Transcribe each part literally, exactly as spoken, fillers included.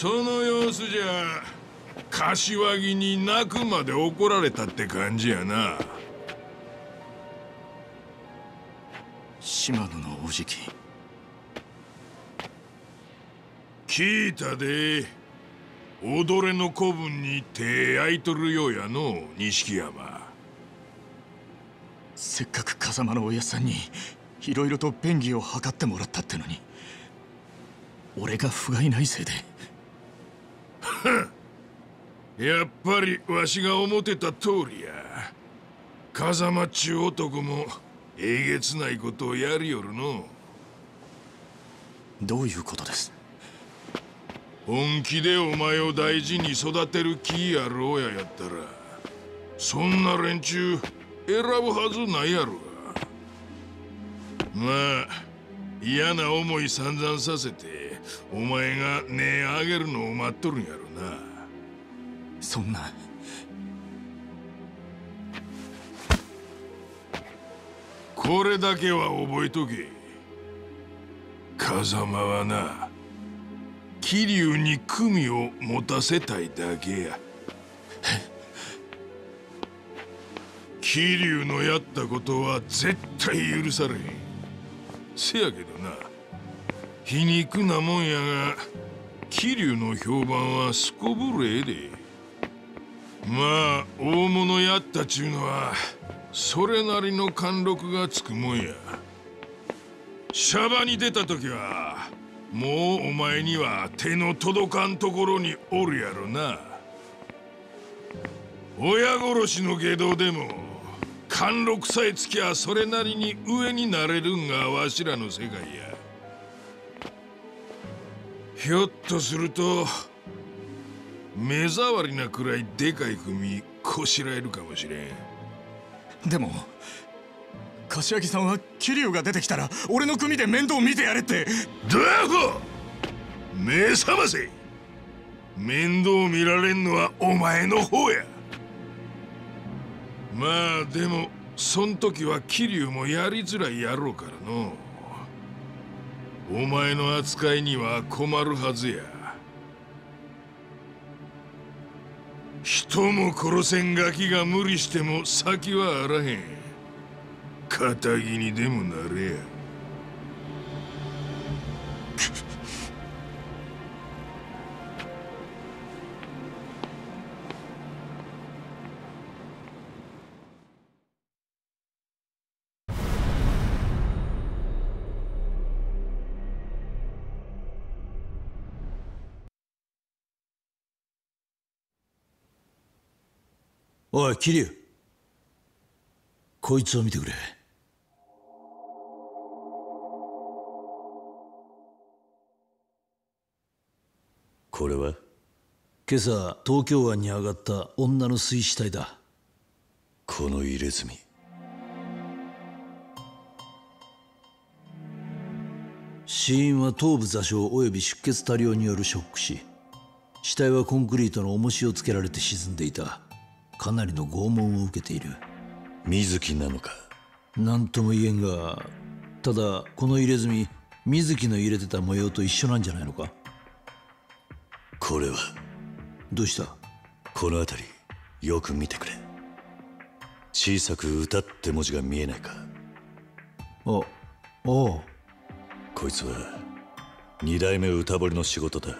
その様子じゃ柏木に泣くまで怒られたって感じやな。島野のおじき聞いたで、踊れの子分に手あいとるようやの錦山。せっかく風間のおやさんにいろいろと便宜を図ってもらったってのに、俺が不甲斐ないせいでやっぱりわしが思ってた通りや。風間っちゅう男もえげつないことをやりよるの。どういうことです？本気でお前を大事に育てる気やろうややったら、そんな連中選ぶはずないやろが。まあ嫌な思い散々させてお前が値上げるのを待っとるんやろな。そんな。これだけは覚えとけ。風間はな、桐生に組を持たせたいだけや。桐生のやったことは絶対許されへん。せやけどな、皮肉なもんやが桐生の評判はすこぶれえで。まあ大物やったちゅうのはそれなりの貫禄がつくもんや。シャバに出た時はもうお前には手の届かんところにおるやろな。親殺しの外道でも貫禄さえつきゃそれなりに上になれるんがわしらの世界や。ひょっとすると目障りなくらいでかい組こしらえるかもしれん。でも柏木さんは桐生が出てきたら俺の組で面倒見てやれって。どこ目覚ませ。面倒見られんのはお前の方や。まあでもそん時は桐生もやりづらいやろうからの。お前の扱いには困るはずや。人も殺せんガキが無理しても先はあらへん。片木にでもなれや。おい桐生、こいつを見てくれ。これは今朝東京湾に上がった女の水死体だ。この入れ墨、死因は頭部挫傷および出血多量によるショック死。死体はコンクリートの重しをつけられて沈んでいた。かなりの拷問を受けている。水木なのか？何とも言えんが、ただこの入れ墨、水木の入れてた模様と一緒なんじゃないのか？これはどうした？この辺りよく見てくれ。小さく「歌」って文字が見えないか？あああ、こいつは二代目歌堀の仕事だ。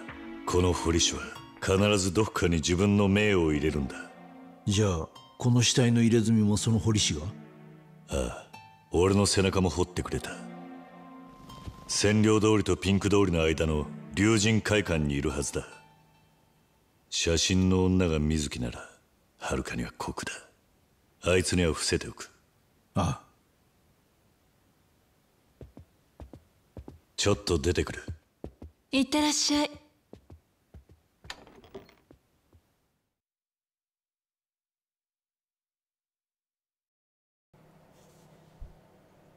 この堀氏は必ずどこかに自分の名を入れるんだ。じゃあこの死体の入れ墨もその堀氏が？ああ、俺の背中も掘ってくれた。占領通りとピンク通りの間の竜神会館にいるはずだ。写真の女が水木なら、はるかには酷だ。あいつには伏せておく。ああ。ちょっと出てくる。いってらっしゃい。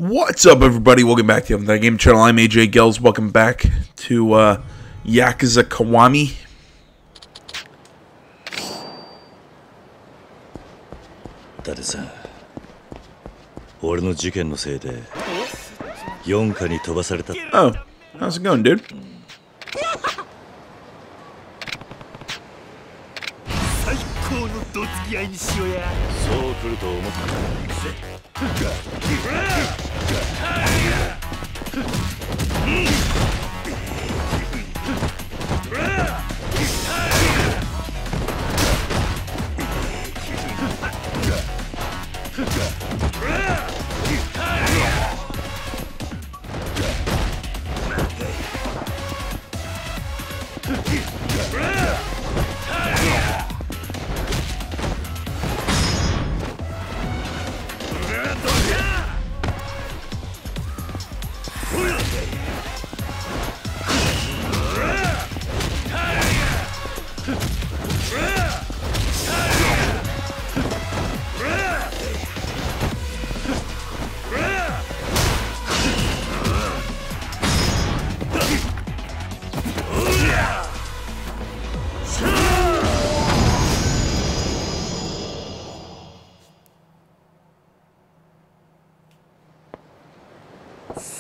What's up, everybody? Welcome back to the Game Channel. I'm A J Gels. Welcome back to uh, Yakuza Kiwami. Tada-san, ore's crime no sei de yonka ni tobasareta. Oh, how's it going, dude? 高のどつき合いにしようや。そう来ると思った。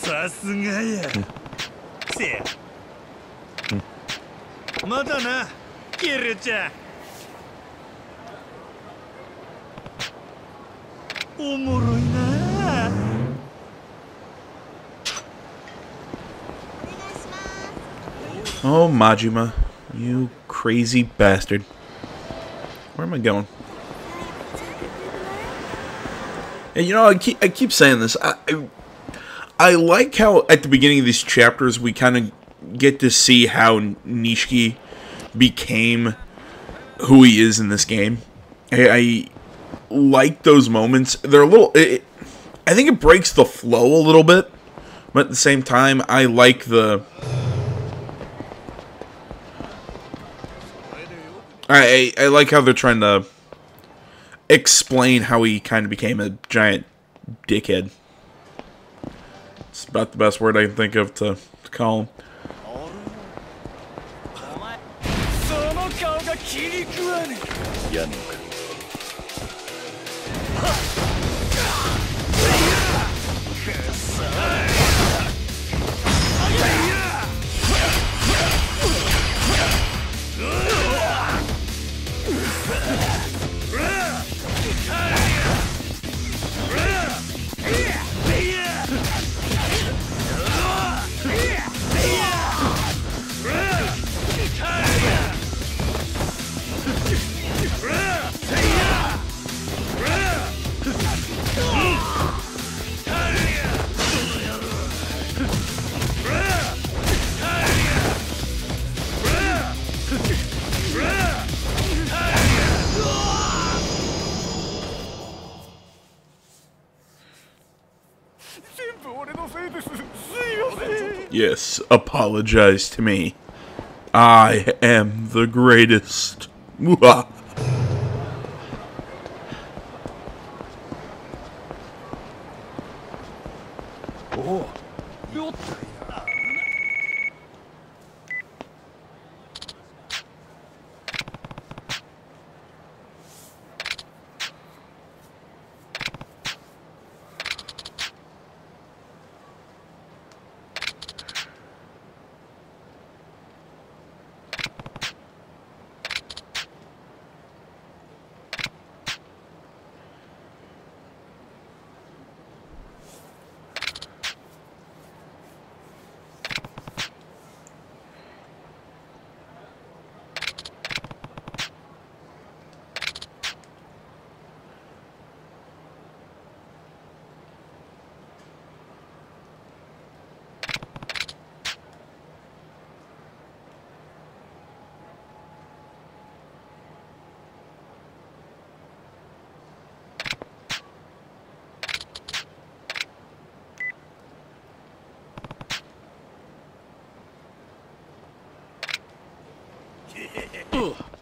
さすがや。せや。まだな、キルちゃん。おもろいなあ。Oh, Majima, you crazy bastard. Where am I going? And you know, I keep I keep saying this. I, I I like how at the beginning of these chapters we kind of get to see how Nishiki became who he is in this game. I, I like those moments. They're a little... It, I think it breaks the flow a little bit. But at the same time, I like the... I, I like how they're trying to explain how he kind of became a giant dickhead. It's about the best word I can think of to, to call him. Yes, apologize to me. I am the greatest. Mwah. Oh.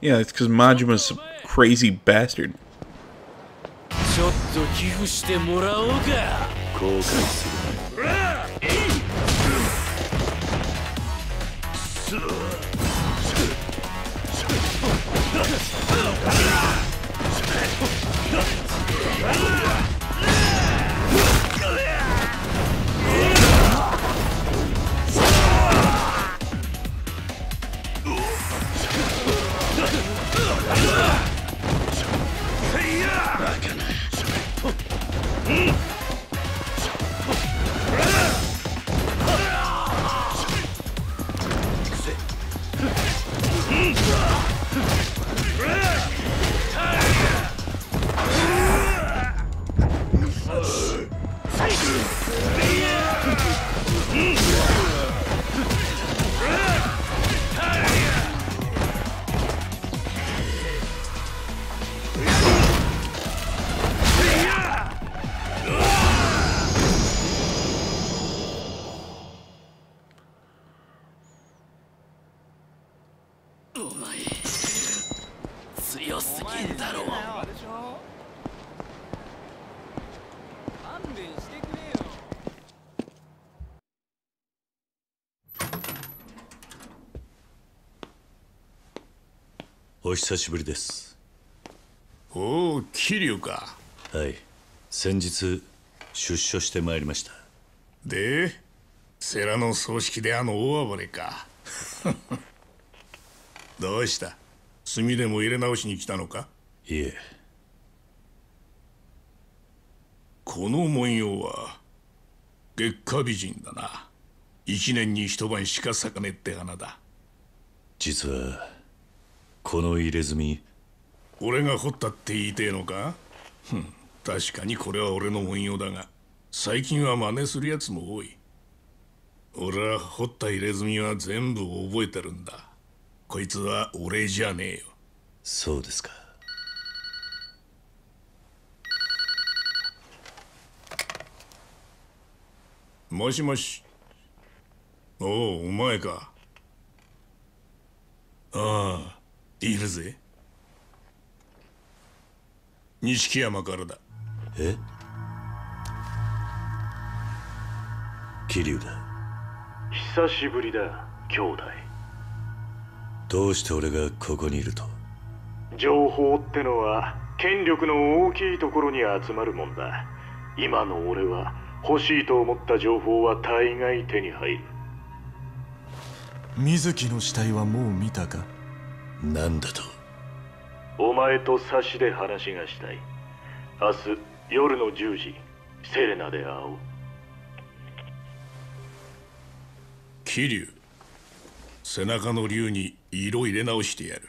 Yeah, it's because Majima's a crazy bastard. 強すぎんだろう。お久しぶりです。おお、桐生か。はい、先日出所してまいりました。で、世良の葬式であの大暴れか。どうした、炭でも入れ直しに来たのか。いえ、この文様は月下美人だな。一年に一晩しか咲かねえって花だ。実はこの入れ墨、俺が掘ったって言いてえのか。確かにこれは俺の文様だが、最近は真似するやつも多い。俺は掘った入れ墨は全部覚えてるんだ。こいつは俺じゃねえよ。そうですか。もしもし。おお、お前か。ああ、いるぜ。錦山からだ。え？桐生だ。久しぶりだ、兄弟。どうして俺がここにいると。情報ってのは権力の大きいところに集まるもんだ。今の俺は欲しいと思った情報は大概手に入る。水木の死体はもう見たか。なんだと。お前と差しで話がしたい。明日夜のじゅうじ、セレナで会おう。桐生、背中の竜に色入れ直してやる。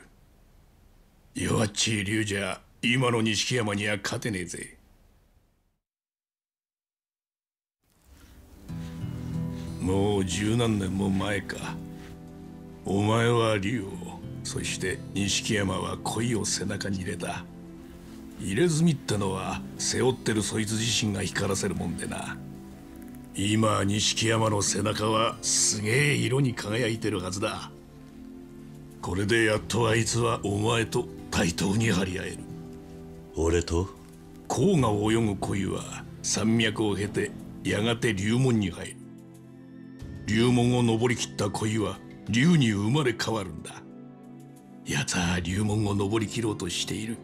弱っちい竜じゃ今の錦山には勝てねえぜ。もう十何年も前か。お前は竜を、そして錦山は鯉を背中に入れた。入れ墨ってのは背負ってるそいつ自身が光らせるもんでな。今錦山の背中はすげえ色に輝いてるはずだ。これでやっとあいつはお前と対等に張り合える。俺と？甲賀を泳ぐ鯉は山脈を経てやがて龍門に入る。龍門を登り切った鯉は龍に生まれ変わるんだ。奴は龍門を登り切ろうとしている。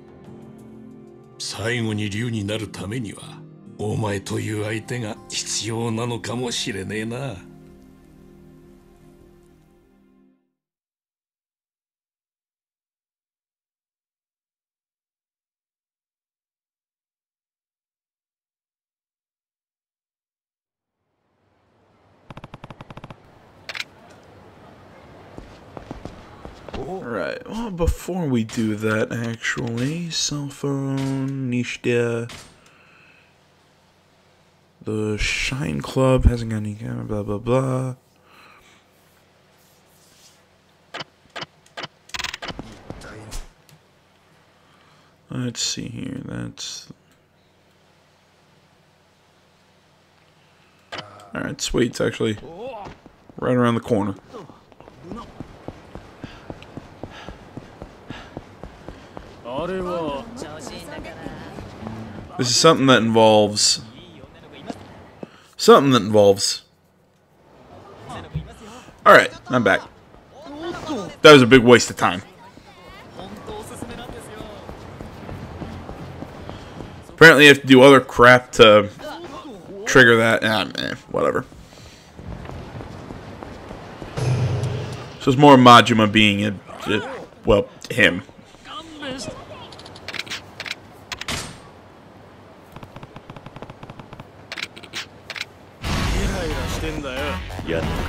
最後に龍になるためにはお前という相手が必要なのかもしれねえな。Alright, well, before we do that, actually, cell phone, Nishida. The Shine Club hasn't got any camera, blah, blah, blah. Let's see here, that's... Alright, sweet, it's actually right around the corner. This is something that involves... Something that involves. Alright, I'm back. That was a big waste of time. Apparently you have to do other crap to trigger that. Ah, eh, whatever. So it's more Majima being a, a well, him. Yeah. Bam.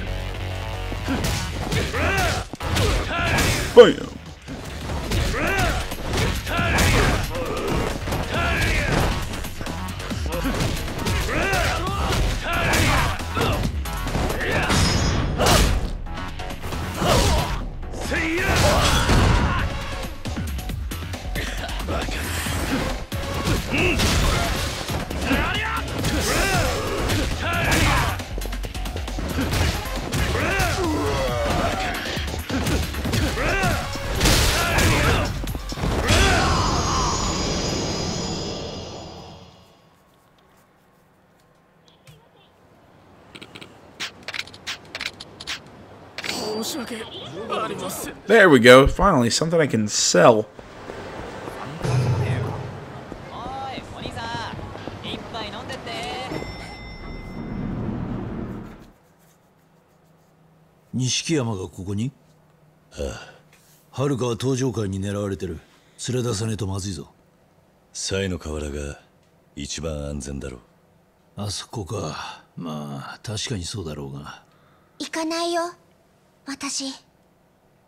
There we go. Finally, something I can sell. Nishikiyamaがここに? ああ。Harukaは登場会に狙われてる。連れ出さねえとまずいぞ。サイの河原が一番安全だろう。あそこか。まあ確かにそうだろうが。行かないよ。私。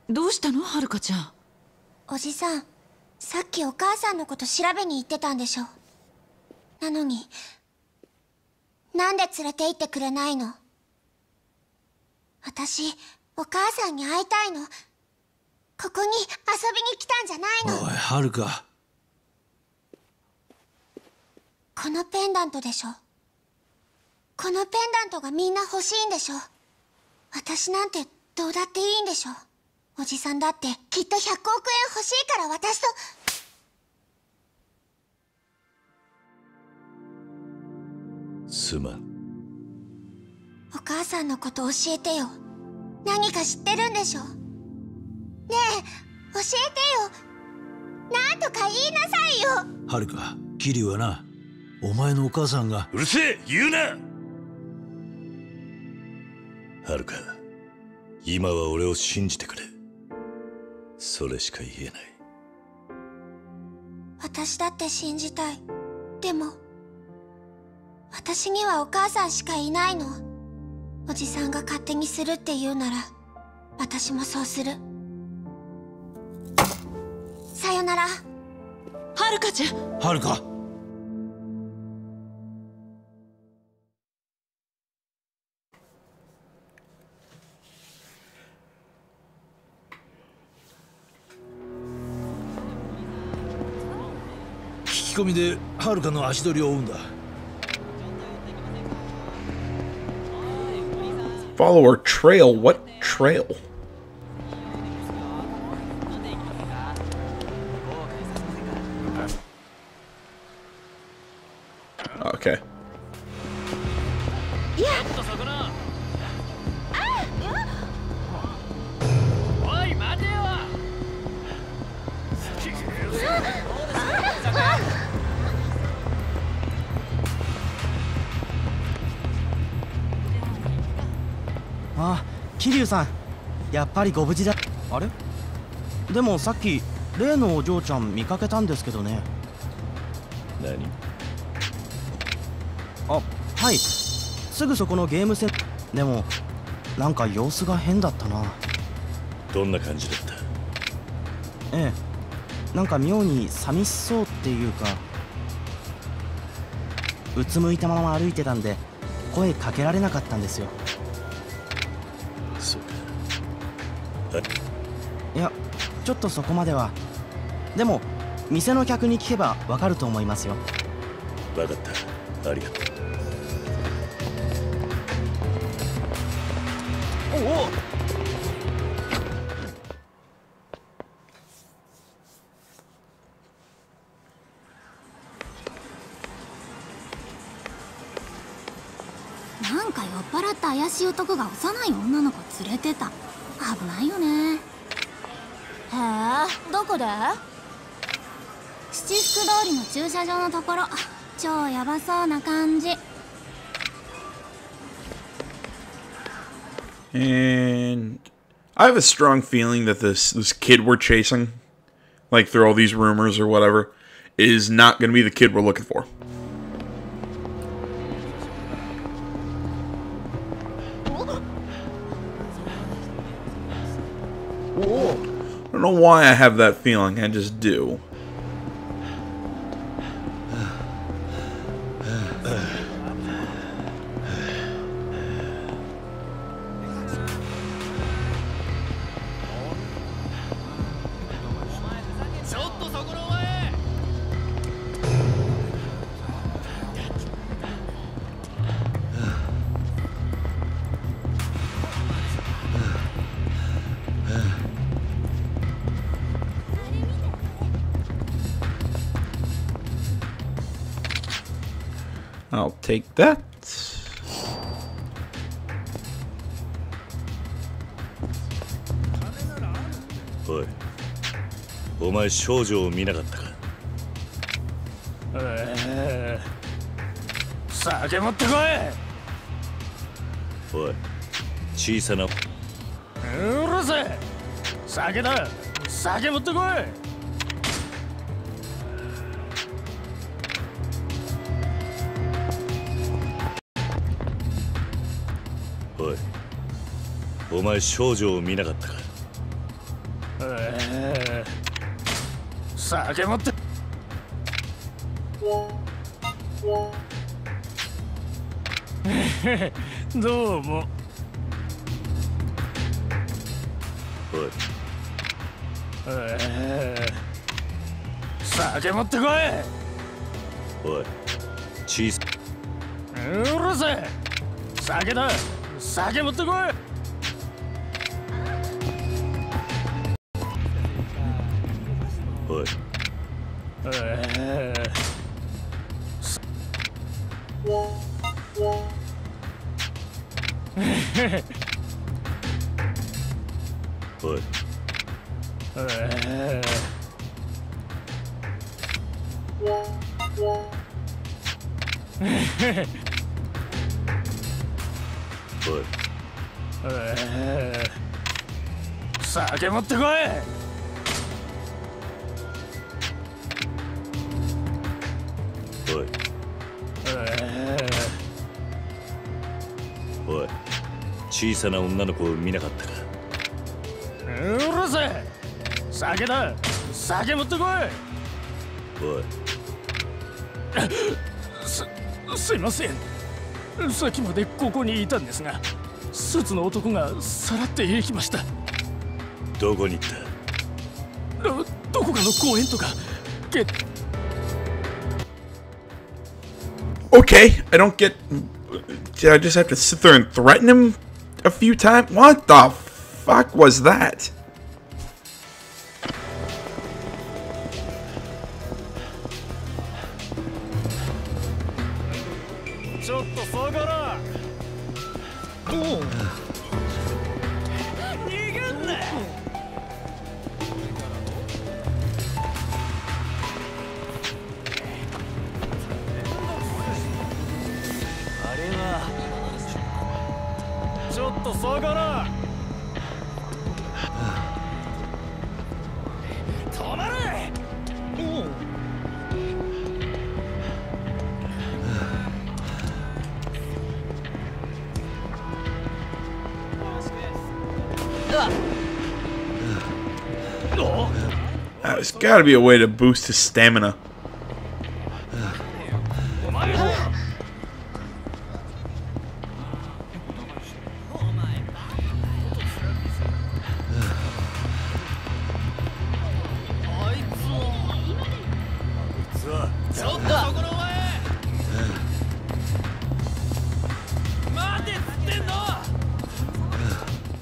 どうしたの、Harukaちゃん。おじさん、さっきお母さんのこと調べに行ってたんでしょ。なのに、なんで連れて行ってくれないの？私、お母さんに会いたいの。ここに遊びに来たんじゃないの。おい、Haruka。このペンダントでしょ。このペンダントがみんな欲しいんでしょ。私なんてどうだっていいんでしょ。おじさんだってきっとひゃくおくえん欲しいから私と。すまん。お母さんのこと教えてよ。何か知ってるんでしょ。ねえ、教えてよ。なんとか言いなさいよ。Haruka、桐生はな、お前のお母さんが。うるせえ、言うな。Haruka、今は俺を信じてくれ。それしか言えない。私だって信じたい。でも、私にはお母さんしかいないの。おじさんが勝手にするって言うなら、私もそうする。さよなら、Harukaちゃん。Haruka。聞き込みでHarukaの足取りを追うんだ。Follow her trail. What trail? Okay. Kiryuさん、やっぱりご無事だ。あれ？でもさっき例のお嬢ちゃん見かけたんですけどね。何？あ、はい。すぐそこのゲームセンター。でもなんか様子が変だったな。どんな感じだった？ええ、なんか妙に寂しそうっていうか、うつむいたまま歩いてたんで声かけられなかったんですよ。いや、ちょっとそこまでは。でも店の客に聞けばわかると思いますよ。わかった、ありがとう。おお、なんか酔っ払った怪しい男が幼い女の子連れてた。危ないよね。へえ、どこで？七福通りの駐車場のところ。超ヤバそうな感じ。And I have a strong feeling that this this kid we're chasing, like through all these rumors or whatever, is not going to be the kid we're looking for. I don't know why I have that feeling, I just do. I'll take that. お前少女を見なかったか。えー、酒持ってこい。おい、小さな。うるせえ。酒だ。酒持ってこい。お前少女を見なかったか。えー、酒持って。どうも。おい。えー、酒持ってこい。おい。小さ。うるせえ。酒だ。酒持ってこい。おい、えー、おい、えー、おい、えー、酒持ってこい。おい、えー、おい、小さな女の子を見なかったか。うるせえ。酒だ。酒持ってこい。おい。す、すいません。さっきまでここにいたんですが、スーツの男がさらって行きました。どこに行った？ ど, どこかの公園とかけ。Okay, I don't get. Did I just have to sit there and threaten him a few times? What the fuck was that? There's gotta be a way to boost his stamina.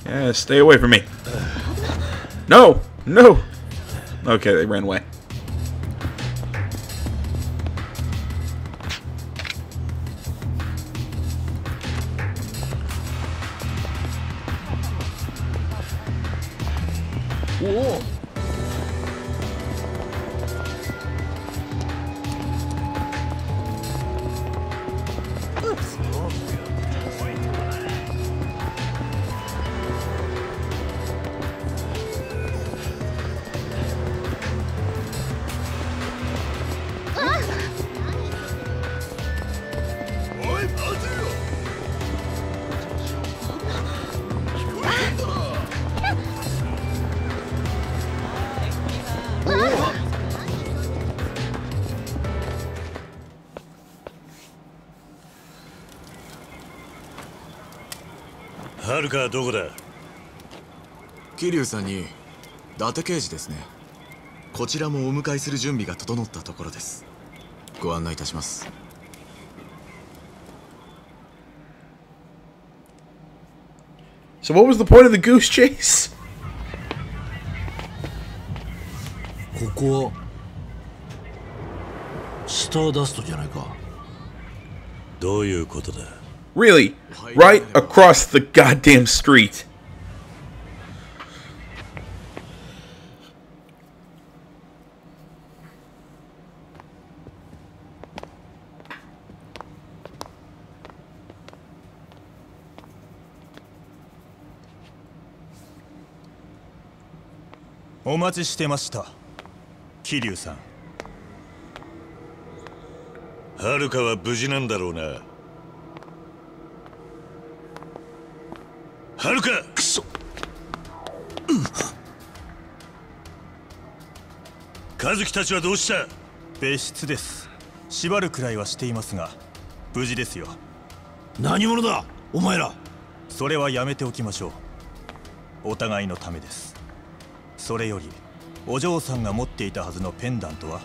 Yeah, stay away from me. No! No! Okay, they ran away. Whoa. Harukaはどこだ？桐生さんに伊達刑事ですね。こちらもお迎えする準備が整ったところです。ご案内いたします。So what was the point of the goose chase? ここはスターダストじゃないか。どういうことだ？Really? Right across the goddamn street. お待ちしてました、桐生さん。はるかは無事なんだろうな。はるか、くそ、うん、和樹たちはどうした？別室です。縛るくらいはしていますが無事ですよ。何者だお前ら。それはやめておきましょう。お互いのためです。それよりお嬢さんが持っていたはずのペンダントは？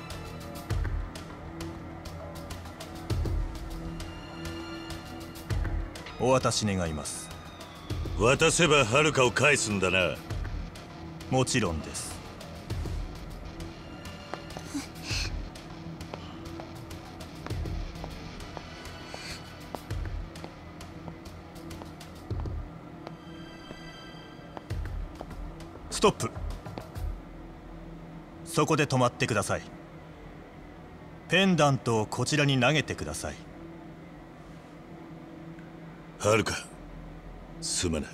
お渡し願います。渡せばはるかを返すんだな。もちろんです。ストップ。そこで止まってください。ペンダントをこちらに投げてください。はるか、すまない。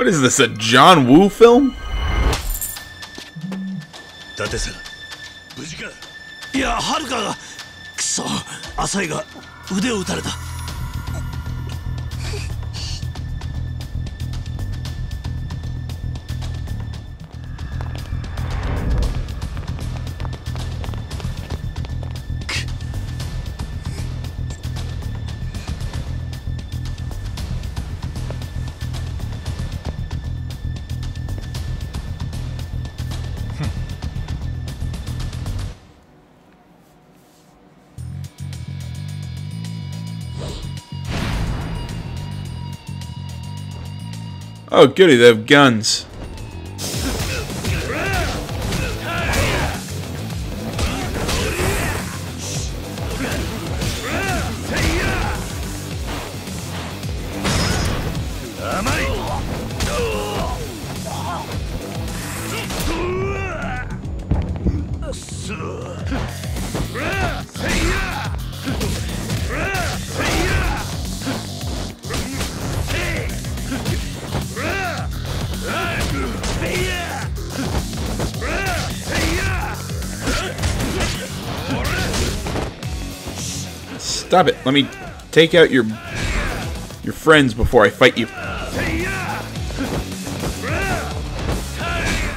What is this, a John Woo film? Date-san, 無事か？いや、はるかが、くそ、浅井が腕を打たれた。Oh, goody, they have guns. Stop it. Let me take out your your friends before I fight you.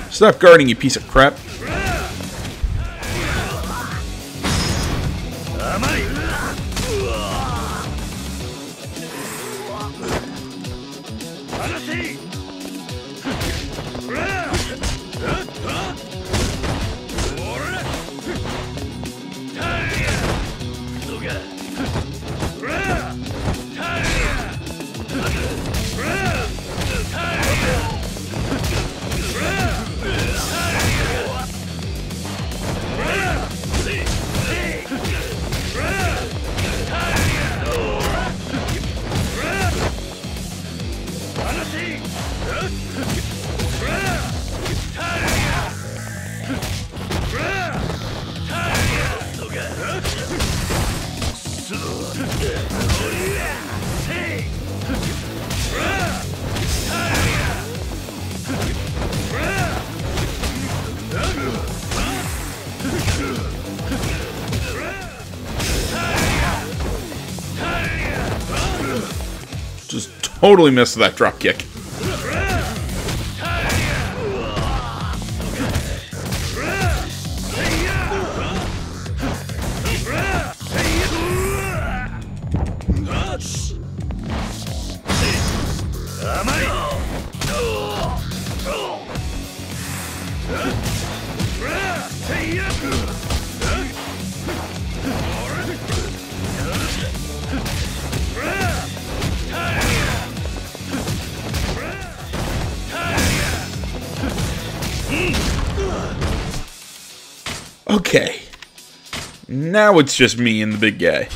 Stop guarding, you piece of crap. Totally missed that drop kick. Okay, now it's just me and the big guy.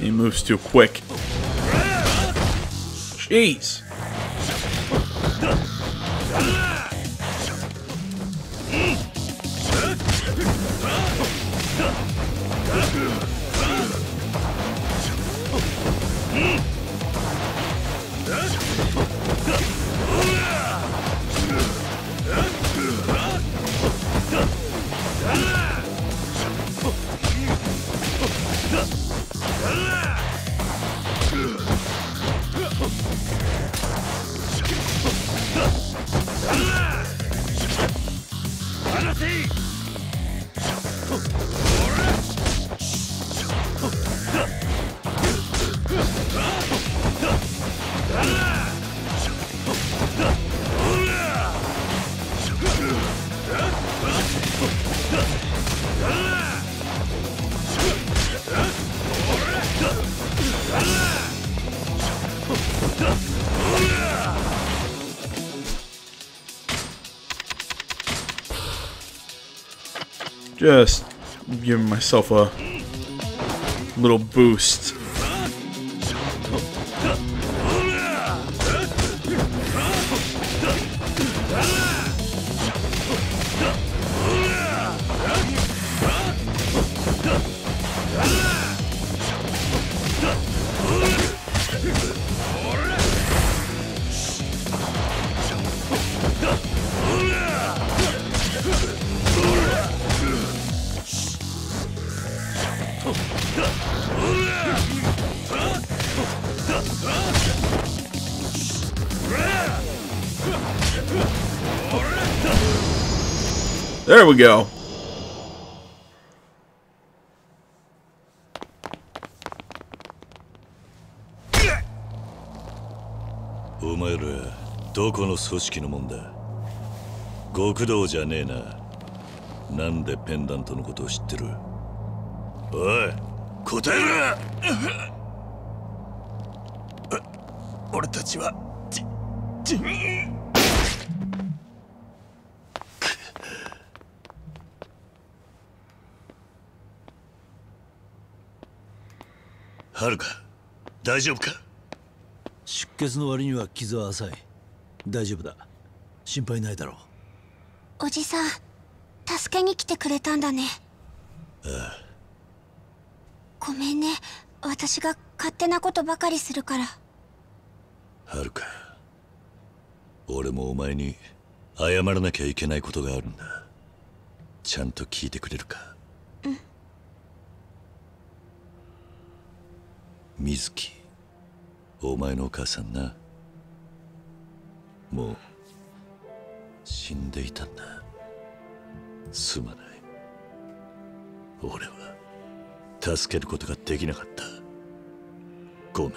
He moves too quick. Jeez. Just giving myself a little boost. There we go.お前らどこの組織のもんだ。極道じゃねえな。なんでペンダントのことを知ってる。おい、答えろ。俺たちはじじん。ハルカ、大丈夫か？出血の割には傷は浅い。大丈夫だ。心配ないだろう。おじさん、助けに来てくれたんだね。ああ。ごめんね。私が勝手なことばかりするから。ハルカ、俺もお前に謝らなきゃいけないことがあるんだ。ちゃんと聞いてくれるか？水木、お前のお母さんな、もう死んでいたんだ。すまない、俺は助けることができなかった。ごめん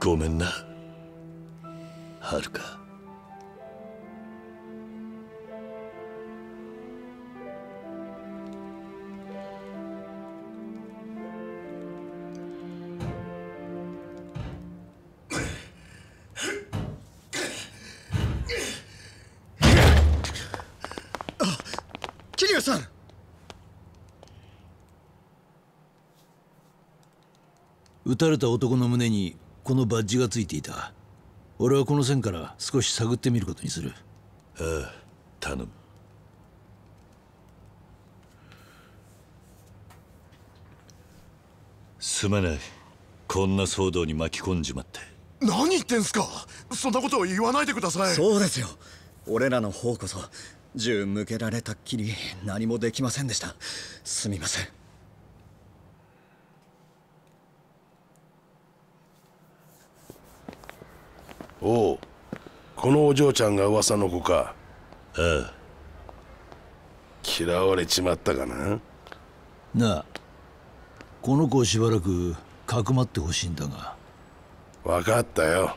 ごめんな、ハルカ。撃たれた男の胸にこのバッジがついていた。俺はこの線から少し探ってみることにする。ああ、頼む。すまない、こんな騒動に巻き込んじまって。何言ってんすか。そんなことを言わないでください。そうですよ、俺らの方こそ銃向けられたっきり何もできませんでした。すみません。おう、このお嬢ちゃんが噂の子か。ああ、嫌われちまったかな。なあ、この子をしばらくかくまってほしいんだが。分かったよ。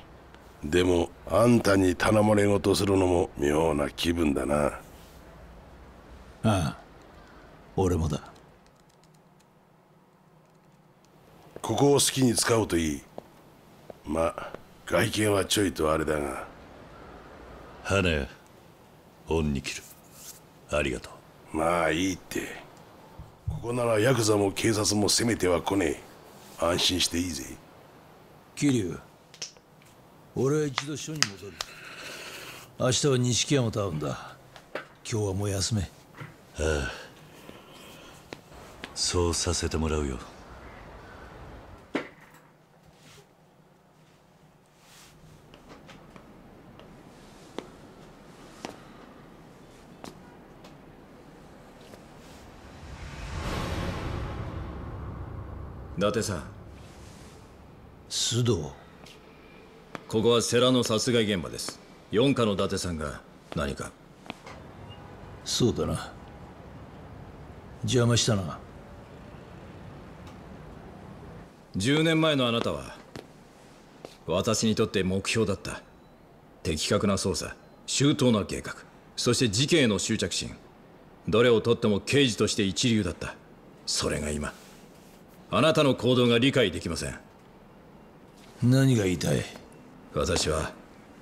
でもあんたに頼まれごとするのも妙な気分だな。ああ、俺もだ。ここを好きに使うといい。まあ外見はちょいとあれだが。花屋、恩に着る。ありがとう。まあいいって。ここならヤクザも警察も攻めては来ねえ。安心していいぜ。桐生、俺は一度署に戻る。明日は錦山と会うんだ。今日はもう休め。ああ、そうさせてもらうよ。伊達さん、須藤。ここは世良の殺害現場です。四課の伊達さんが何か。そうだな、邪魔したな。じゅうねんまえのあなたは私にとって目標だった。的確な捜査、周到な計画、そして事件への執着心、どれをとっても刑事として一流だった。それが今、あなたの行動が理解できません。何が言いたい？私は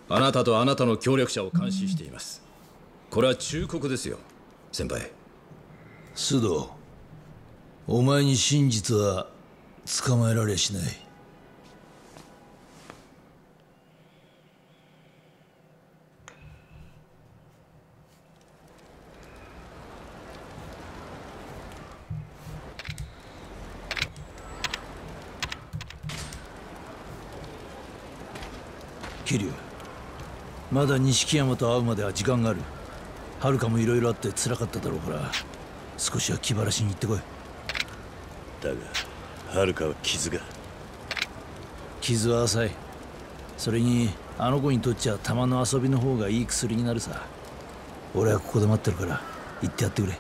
あなたとあなたの協力者を監視しています。これは忠告ですよ、先輩。須藤、お前に真実は捕まえられしない。桐生、まだ錦山と会うまでは時間がある。遥もいろいろあってつらかっただろうから、少しは気晴らしに行ってこい。だが遥は傷が傷は浅い。それにあの子にとっちゃ玉の遊びの方がいい薬になるさ。俺はここで待ってるから行ってやってくれ。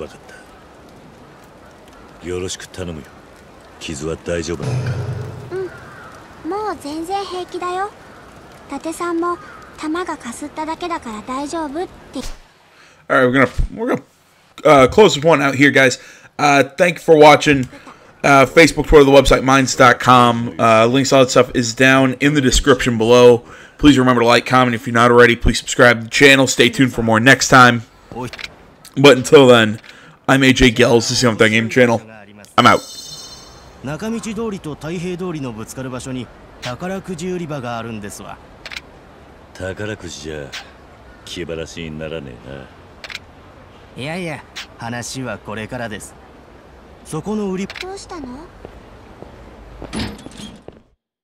分かった、よろしく頼むよ。傷は大丈夫なのか？もう全然平気だよ。伊達さんも弾がかすっただけだから大丈夫って。 Alright, we're gonna we're gonna uh, close this one out here, guys. Uh, thank you for watching. Uh, Facebook, Twitter, the website minds dot com. Uh, links, all that stuff is down in the description below. Please remember to like, comment if you're not already. Please subscribe to the channel. Stay tuned for more next time. But until then, I'm A J Gels. This is the Young Thug Game Channel. I'm out. 中道通りと太平通りのぶつかる場所に宝くじ売り場があるんですわ。宝くじじゃ気晴らしにならねえな。いやいや、話はこれからです。そこの売り…どうしたの？